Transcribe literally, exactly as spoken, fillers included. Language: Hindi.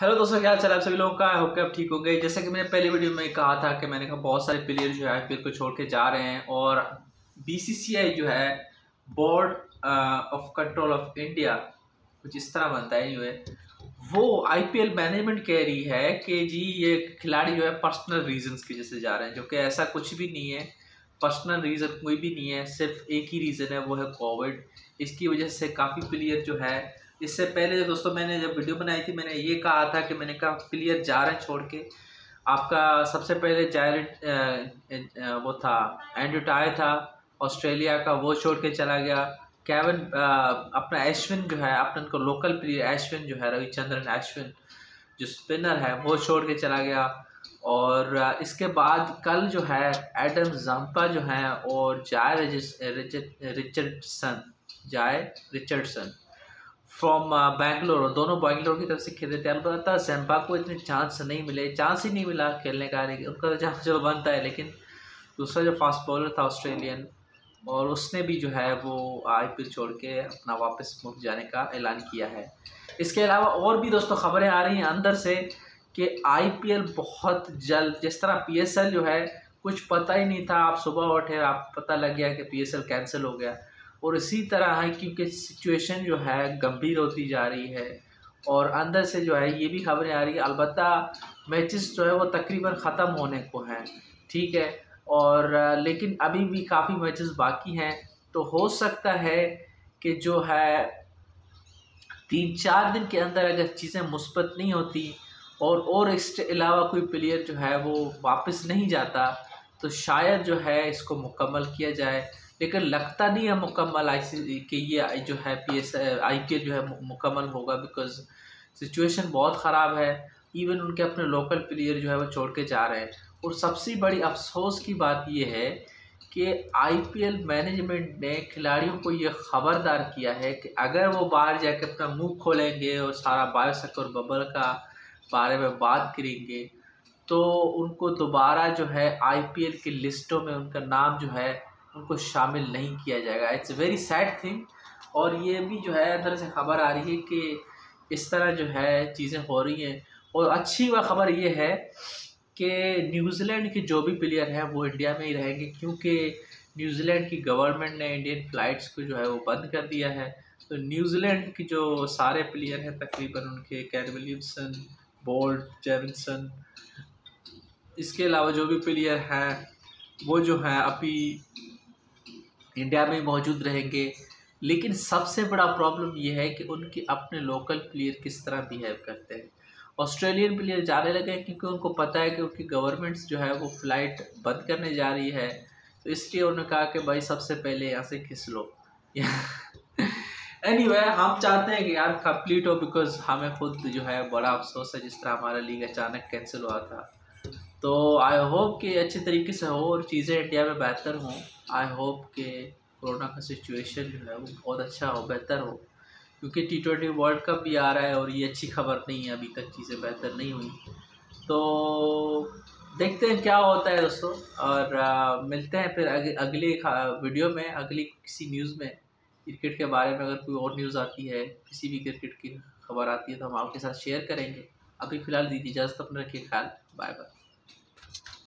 हेलो दोस्तों, क्या हाल चाल आप सभी लोगों का। आई होप कि आप ठीक हो गए। जैसे कि मैंने पहले वीडियो में कहा था कि मैंने कहा बहुत सारे प्लेयर जो है आईपीएल को छोड़ के जा रहे हैं और बीसीसीआई जो है board of control of India कुछ इस तरह बनता है हुए वो आईपीएल मैनेजमेंट कह रही है कि जी ये खिलाड़ी जो है पर्सनल रीजन्स की वजह से जा रहे हैं, जो कि ऐसा कुछ भी नहीं है। पर्सनल रीज़न कोई भी नहीं है, सिर्फ एक ही रीज़न है, वो है कोविड। इसकी वजह से काफ़ी प्लेयर जो है, इससे पहले दोस्तों मैंने जब वीडियो बनाई थी मैंने ये कहा था कि मैंने कहा प्लेयर जा रहे हैं छोड़ के। आपका सबसे पहले जय वो था एंड्रू टाय था ऑस्ट्रेलिया का, वो छोड़ के चला गया। केविन अपना अश्विन जो है, अपने उनको लोकल प्लेयर अश्विन जो है रविचंद्रन अश्विन जो स्पिनर है वो छोड़ के चला गया। और इसके बाद कल जो है एडम ज़म्पा जो है और जय रिचर्डसन जय रिचर्डसन फ्रॉम बेंगलोर, दोनों बेंगलोर की तरफ से खेलते थे। अलबत्ता ज़म्पा को इतने चांस नहीं मिले, चांस ही नहीं मिला खेलने का। उनका तो चांस चलो बनता है, लेकिन दूसरा जो फास्ट बॉलर था ऑस्ट्रेलियन, और उसने भी जो है वो आईपीएल छोड़ के अपना वापस मुल्क जाने का ऐलान किया है। इसके अलावा और भी दोस्तों खबरें आ रही हैं अंदर से कि आईपीएल बहुत जल्द, जिस तरह पीएसएल जो है कुछ पता ही नहीं था, आप सुबह उठे आप पता लग गया कि पीएसएल कैंसिल हो गया। और इसी तरह है क्योंकि सिचुएशन जो है गंभीर होती जा रही है और अंदर से जो है ये भी खबरें आ रही है। अलबत्ता मैचेस जो है वो तकरीबन ख़त्म होने को हैं, ठीक है, और लेकिन अभी भी काफ़ी मैचेस बाकी हैं, तो हो सकता है कि जो है तीन चार दिन के अंदर अगर चीज़ें मुस्बत नहीं होती और और इसके अलावा कोई प्लेयर जो है वो वापस नहीं जाता तो शायद जो है इसको मुकम्मल किया जाए। लेकिन लगता नहीं है मुकम्मल आई कि ये जो है पी एस आई के जो है मुकम्मल होगा, बिकॉज सिचुएशन बहुत ख़राब है। इवन उनके अपने लोकल प्लेयर जो है वो छोड़ के जा रहे हैं। और सबसे बड़ी अफसोस की बात ये है कि आईपीएल मैनेजमेंट ने खिलाड़ियों को ये ख़बरदार किया है कि अगर वो बाहर जाकर अपना मुंह खोलेंगे और सारा बायोसेक्टर बबल का बारे में बात करेंगे तो उनको दोबारा जो है आईपीएल की लिस्टों में उनका नाम जो है उनको शामिल नहीं किया जाएगा। It's very sad thing. और ये भी जो है अंदर से खबर आ रही है कि इस तरह जो है चीज़ें हो रही हैं। और अच्छी वह खबर ये है कि न्यूजीलैंड के जो भी प्लेयर हैं वो इंडिया में ही रहेंगे, क्योंकि न्यूजीलैंड की गवर्नमेंट ने इंडियन फ़्लाइट्स को जो है वो बंद कर दिया है। तो न्यूजीलैंड के जो सारे प्लेयर हैं तकरीबन उनके केन विलियमसन, बोल्ट, जेमिसन, इसके अलावा जो भी प्लेयर हैं वो जो हैं अभी इंडिया में मौजूद रहेंगे। लेकिन सबसे बड़ा प्रॉब्लम ये है कि उनके अपने लोकल प्लेयर किस तरह बिहेव करते हैं। ऑस्ट्रेलियन प्लेयर जाने लगे क्योंकि उनको पता है कि उनकी गवर्नमेंट्स जो है वो फ़्लाइट बंद करने जा रही है, तो इसलिए उन्होंने कहा कि भाई सबसे पहले यहाँ से खिस लो। एनीवे anyway, हम चाहते हैं कि यार कंप्लीट हो, बिकॉज हमें खुद जो है बड़ा अफसोस है जिस तरह हमारा लीग अचानक कैंसिल हुआ था। तो आई होप कि अच्छे तरीके से हो और चीज़ें इंडिया में बेहतर हों। आई होप कि कोरोना का सिचुएशन जो है वो बहुत अच्छा हो, बेहतर हो, क्योंकि टी ट्वेंटी वर्ल्ड कप भी आ रहा है और ये अच्छी खबर नहीं है, अभी तक चीज़ें बेहतर नहीं हुई। तो देखते हैं क्या होता है दोस्तों, और आ, मिलते हैं फिर अग, अगले वीडियो में, अगली किसी न्यूज़ में। क्रिकेट के बारे में अगर कोई और न्यूज़ आती है, किसी भी क्रिकेट की खबर आती है तो हम आपके साथ शेयर करेंगे। अभी फ़िलहाल दीजिए इजाज़त, अपने रखिए ख्याल, बाय बाय।